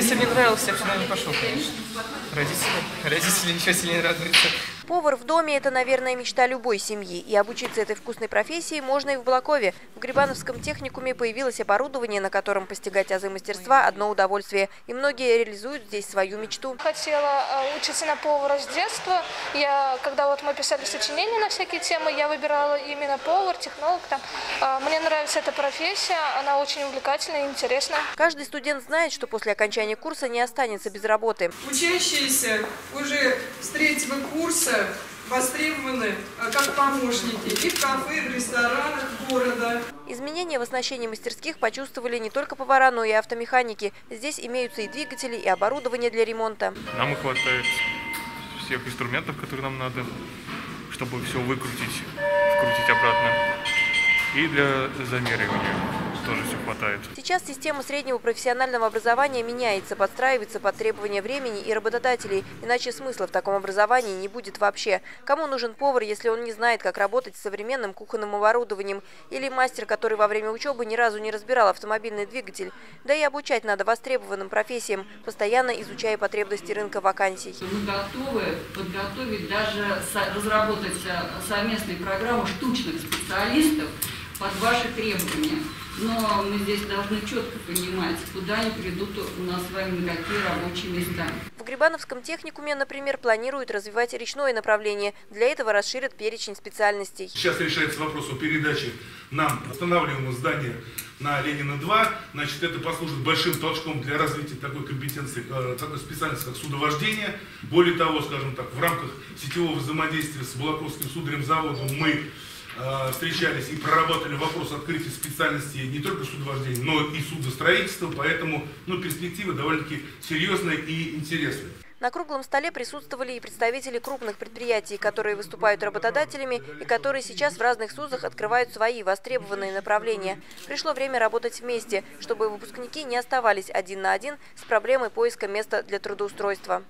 Если мне нравилось, я бы сюда не пошел, конечно. Родители ничего сильнее радуются. Повар в доме – это, наверное, мечта любой семьи. И обучиться этой вкусной профессии можно и в Балакове. В Грибановском техникуме появилось оборудование, на котором постигать азы мастерства – одно удовольствие. И многие реализуют здесь свою мечту. Хотела учиться на повара с детства. Когда мы писали сочинения на всякие темы, я выбирала именно повар, технолог. Мне нравится эта профессия, она очень увлекательная и интересная. Каждый студент знает, что после окончания курса не останется без работы. Учащиеся уже с 3-го курса востребованы как помощники и в кафе, и в ресторанах города. Изменения в оснащении мастерских почувствовали не только повара, но и автомеханики. Здесь имеются и двигатели, и оборудование для ремонта. Нам хватает всех инструментов, которые нам надо, чтобы все выкрутить, вкрутить обратно. И для замеривания. Тоже все хватает. Сейчас система среднего профессионального образования меняется, подстраивается под требования времени и работодателей. Иначе смысла в таком образовании не будет вообще. Кому нужен повар, если он не знает, как работать с современным кухонным оборудованием? Или мастер, который во время учебы ни разу не разбирал автомобильный двигатель? Да и обучать надо востребованным профессиям, постоянно изучая потребности рынка вакансий. Мы готовы подготовить, даже разработать совместные программы штучных специалистов под ваши требования. Но мы здесь должны четко понимать, куда они придут у нас с вами, на какие рабочие места. В Грибановском техникуме, например, планируют развивать речное направление. Для этого расширят перечень специальностей. Сейчас решается вопрос о передаче нам восстанавливаемого здания на Ленина-2. Значит, это послужит большим толчком для развития такой компетенции, такой специальности, как судовождение. Более того, скажем так, в рамках сетевого взаимодействия с Балаковским судоремзаводом мы встречались и проработали вопрос открытия специальности не только судовождения, но и судостроительства, поэтому перспективы довольно-таки серьезные и интересные. На круглом столе присутствовали и представители крупных предприятий, которые выступают работодателями и которые сейчас в разных СУЗах открывают свои востребованные направления. Пришло время работать вместе, чтобы выпускники не оставались один на один с проблемой поиска места для трудоустройства.